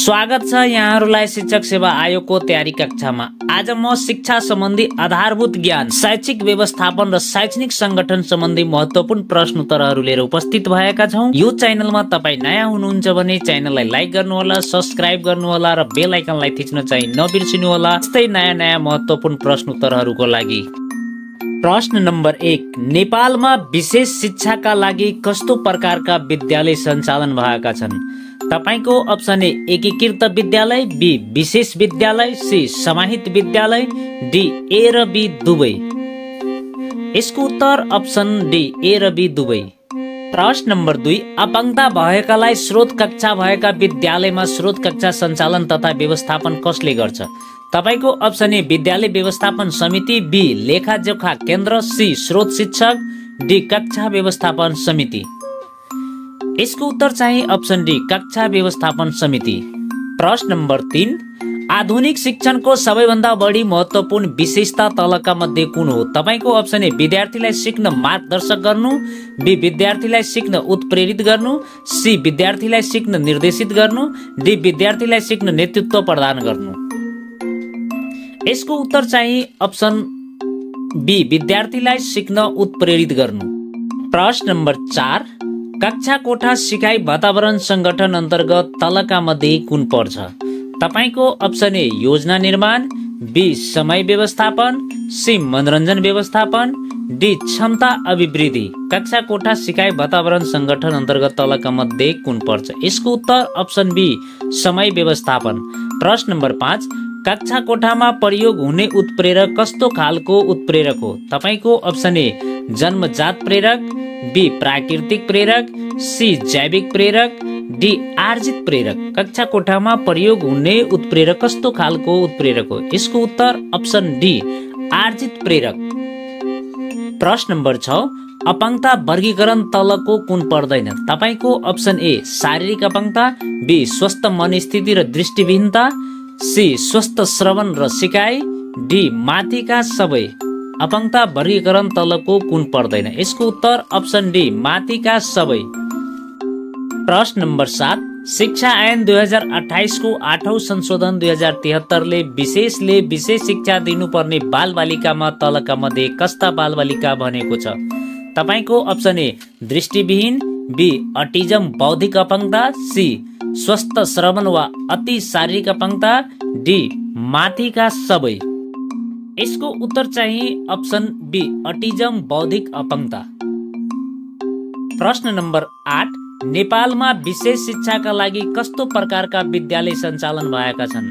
स्वागत छ यहाँहरुलाई शिक्षक सेवा आयोगको तयारी कक्षामा। आज म शिक्षा सम्बन्धी आधारभूत ज्ञान, शैक्षिक व्यवस्थापन र शैक्षणिक संगठन सम्बन्धी महत्वपूर्ण प्रश्न उत्तरहरु लिएर उपस्थित भएका छौं। यो च्यानलमा तपाई नयाँ हुनुहुन्छ भने च्यानललाई लाइक गर्नुहोला, सब्स्क्राइब गर्नुहोला र बेल आइकनलाई थिच्न चाहिँ नबिर्सिनु होला, यस्तै नयाँ महत्वपूर्ण प्रश्न उत्तरहरुको लागि। प्रश्न नम्बर 1, नेपालमा विशेष शिक्षाका लागि कस्तो प्रकारका विद्यालय सञ्चालन भएका छन्? तपाईको अप्सन ए एकीकृत विद्यालय, बी विशेष विद्यालय, सी समाहित विद्यालय, डी ए र बी दुबै। यसको उत्तर अप्सन डी ए र बी दुबै। प्रश्न नम्बर 2, अपाङ्गता भएकालाई स्रोत कक्षा भएका विद्यालयमा स्रोत कक्षा सञ्चालन तथा व्यवस्थापन कसले गर्छ? तपाईको अप्सन ए विद्यालय व्यवस्थापन समिति, बी लेखाजोखा केन्द्र, सी स्रोत शिक्षक, डी कक्षा व्यवस्थापन समिति। यसको उत्तर चाहिँ अप्सन डी कक्षा व्यवस्थापन समिति। प्रश्न नम्बर 3, आधुनिक शिक्षणको सबैभन्दा बढी महत्त्वपूर्ण विशेषता तलका मध्ये कुन हो? तपाईको अप्सन ए विद्यार्थीलाई सिक्न मार्गदर्शक गर्नु, बी विद्यार्थीलाई सिक्न उत्प्रेरित गर्नु, सी विद्यार्थीलाई सिक्न निर्देशित गर्नु, डी विद्यार्थीलाई सिक्न नेतृत्व प्रदान गर्नु। यसको उत्तर चाहिँ अप्सन बी विद्यार्थीलाई सिक्न उत्प्रेरित गर्नु। प्रश्न नम्बर 4, कक्षा कोठा सिकाइ वातावरण संगठन अन्तर्गत तलका मध्ये कुन पर्छ? तपाईको अप्सन ए योजना निर्माण, बी समय व्यवस्थापन, सी मनोरञ्जन व्यवस्थापन, डी क्षमता अभिवृद्धि। कक्षा कोठा सिकाइ वातावरण संगठन अन्तर्गत तलका मध्ये कुन पर्छ? यसको उत्तर अप्सन बी समय व्यवस्थापन। प्रश्न नम्बर 5, कक्षा कोठामा प्रयोग हुने उत्प्रेरक कस्तो खालको उत्प्रेरक हो? तपाईको अप्सन ए जन्मजात प्रेरक, बी प्राकृतिक प्रेरक, सी जैविक प्रेरक, डी आर्जित प्रेरक। कक्षा कोठामा प्रयोग हुने उत्प्रेरक कस्तो खालको उत्प्रेरक हो? यसको उत्तर अप्सन डी आर्जित प्रेरक। प्रश्न नम्बर 6, अपाङ्गता वर्गीकरण तलको कुन पर्दैन? तपाईको अप्सन ए शारीरिक अपाङ्गता, बी स्वस्थ मनस्थिति र दृष्टिविहीनता, सी स्वस्थ श्रवण र सिकाइ, डी माथिका सबै। अपाङ्गता वर्गीकरण तलको कुन पर्दैन? यसको उत्तर अप्सन डी माथिका सबै। प्रश्न नम्बर 7, शिक्षा ऐन 2028 को 8औं संशोधन 2073 विशेषले विशेष शिक्षा दिनुपर्ने बालबालिकामा तलका मध्ये कस्ता बालबालिका भनेको छ? तपाईको अप्सन ए दृष्टिविहीन, बी अटिजम बौद्धिक अपाङ्गता, सी स्वस्थ श्रवण वा अति शारीरिक अपाङ्गता, डी माथिका सबै। यसको उत्तर चाहिँ अप्सन बी अटिजम बौद्धिक अपाङ्गता। प्रश्न नम्बर 8, नेपालमा विशेष शिक्षाका लागि कस्तो प्रकारका विद्यालय सञ्चालन भएका छन्?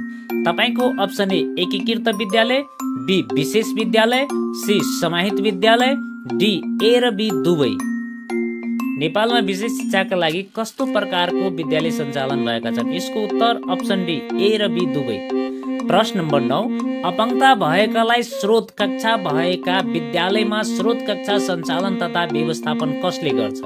तपाईको अप्सन ए एकीकृत विद्यालय, बी विशेष विद्यालय, सी समाहित विद्यालय, डी ए र बी दुबै। नेपालमा विशेष शिक्षाका लागि कस्तो प्रकारको विद्यालय सञ्चालन भएका छन्? यसको उत्तर अप्सन डी ए र बी दुबै। प्रश्न नम्बर 9, अपाङ्गता भएकालाई स्रोत कक्षा भएका विद्यालयमा स्रोत कक्षा सञ्चालन तथा व्यवस्थापन कसले गर्छ?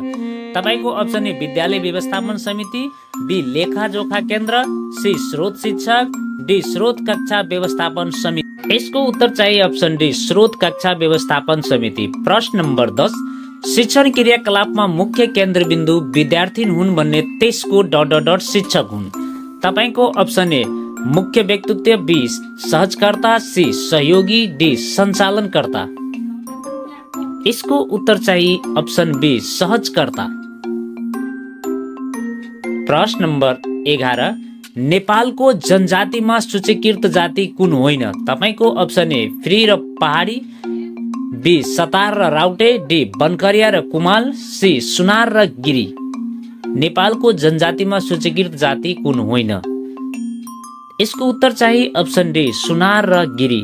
तपाईको अप्सन ए विद्यालय व्यवस्थापन समिति, बी लेखाजोखा केन्द्र, सी स्रोत शिक्षक, डी स्रोत कक्षा व्यवस्थापन समिति। यसको उत्तर चाहिँ अप्सन डी स्रोत कक्षा व्यवस्थापन समिति। प्रश्न नम्बर 10, शिक्षण क्रियाकलापमा मुख्य केन्द्रबिन्दु विद्यार्थी हुन् भन्ने त्यसको ... शिक्षक हुन्। तपाईको अप्सन ए मुख्य व्यक्तित्व, बी सहजकर्ता, सी सहयोगी, डी सञ्चालनकर्ता। यसको उत्तर चाहिँ अप्सन बी सहजकर्ता। प्रश्न नम्बर 11, नेपालको जनजातिमा सूचीकृत जाति कुन होइन? तपाईको अप्सन ए फ्री र पहाडी, बी सतार र राउटे, डी बनकरिया र कुमाल, सी सुनार र गिरी। नेपालको जनजातिमा सूचीकृत जाति कुन होइन? यसको उत्तर चाहिँ अप्सन डी सुनार र गिरी।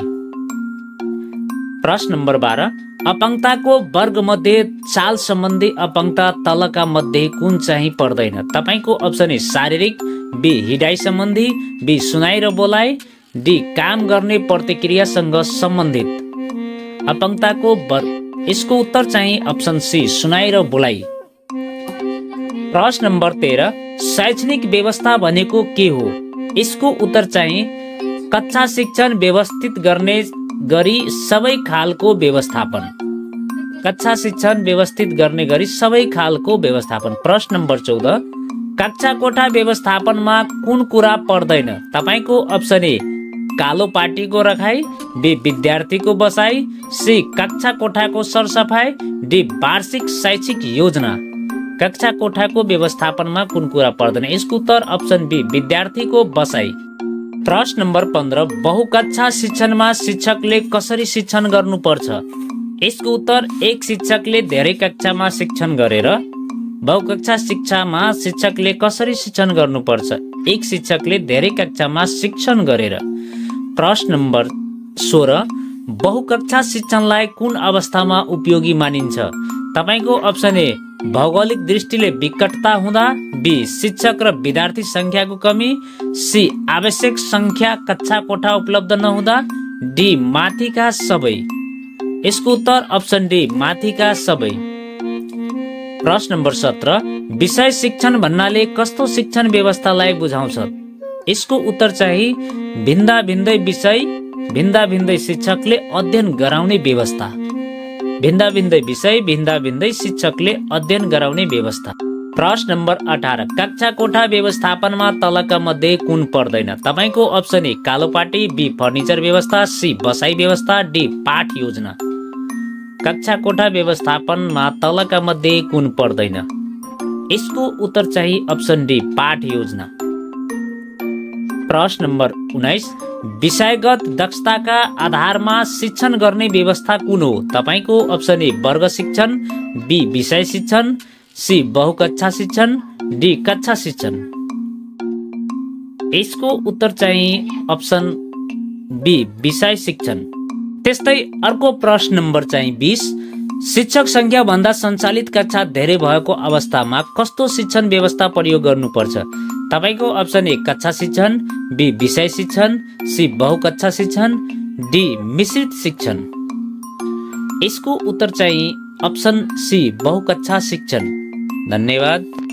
प्रश्न नम्बर 12, अपाङ्गताको वर्ग मध्ये चाल सम्बन्धी अपाङ्गता तलका मध्ये कुन चाहिँ पर्दैन? तपाईको अप्सन ए शारीरिक, बी हिडाइ सम्बन्धी, बी सुनाइ र बोलाइ, डी काम गर्ने प्रतिक्रियासँग सम्बन्धित। अपाङ्गताको वर्ग, यसको उत्तर चाहिँ अप्सन सी सुनाइ र बोलाइ। प्रश्न नम्बर 13, शैक्षणिक व्यवस्था भनेको के हो? यसको उत्तर चाहिँ कक्षा शिक्षण व्यवस्थित गर्ने गरी सबै खालको व्यवस्थापन। कक्षा शिक्षण व्यवस्थित गर्ने गरी सबै खालको व्यवस्थापन। प्रश्न नम्बर 14, कक्षा कोठा व्यवस्थापनमा कुन कुरा पर्दैन? तपाईको अप्सन ए कालो पार्टीको रखाई, बी विद्यार्थीको बसाई, सी कक्षा कोठाको सरसफाई, डी वार्षिक शैक्षिक योजना। कक्षा कोठाको व्यवस्थापनमा कुन कुरा पर्दैन? यसको उत्तर अप्सन बी विद्यार्थीको बसाई। प्रश्न नम्बर 15 बहुकक्षा शिक्षणमा शिक्षकले कसरी शिक्षण गर्नुपर्छ? यसको उत्तर एक शिक्षकले धेरै कक्षामा शिक्षण गरेर बहुकक्षा शिक्षामा शिक्षकले कसरी शिक्षण गर्नुपर्छ? एक शिक्षकले धेरै कक्षामा शिक्षण गरेर। प्रश्न नम्बर 16 बहुकक्षा शिक्षणलाई कुन अवस्थामा उपयोगी मानिन्छ? तपाईको अप्सन ए भौगोलिक दृष्टिले विकटता हुँदा, बी शिक्षक र विद्यार्थी संख्याको कमी, सी आवश्यक संख्या कक्षा कोठा उपलब्ध नहुँदा, डी माथिका सबै। यसको उत्तर अप्सन डी माथिका सबै। प्रश्न नम्बर 17 विषय शिक्षण भन्नाले कस्तो शिक्षण व्यवस्थालाई बुझाउँछ? यसको उत्तर चाहिँ भिन्दा भिन्दै विषय भिन्दा भिन्दै शिक्षकले अध्ययन गराउने व्यवस्था। भिन्दा भिन्दै विषय भिन्दा भिन्दै शिक्षकले अध्ययन गराउने व्यवस्था। प्रश्न नम्बर 18 कक्षा कोठा व्यवस्थापनमा तलका मध्ये कुन पर्दैन? तपाईको अप्सन ए कालो पाटी, बी फर्निचर व्यवस्था, सी बसाई व्यवस्था, डी पाठ योजना। कक्षा कोठा व्यवस्थापनमा तलका मध्ये कुन पर्दैन? यसको उत्तर चाहिँ अप्सन डी पाठ योजना। प्रश्न नम्बर 19 विषयगत दक्षताका आधारमा शिक्षण गर्ने व्यवस्था कुन हो? तपाईको अप्सन ए वर्ग शिक्षण, बी विषय शिक्षण, सी बहुकक्षा शिक्षण, डी कक्षा शिक्षण। यसको उत्तर चाहिँ अप्सन बी विषय शिक्षण। त्यस्तै अर्को प्रश्न नम्बर चाहिँ 20 शिक्षक संख्या भन्दा सञ्चालित कक्षा धेरै भएको अवस्थामा कस्तो शिक्षण व्यवस्था प्रयोग गर्नुपर्छ? तपाईको अप्सन ए कक्षा शिक्षण, बी विषय शिक्षण, सी बहुकक्षा शिक्षण, डी मिश्रित शिक्षण। यसको उत्तर चाहिँ अप्सन सी बहुकक्षा शिक्षण। धन्यवाद।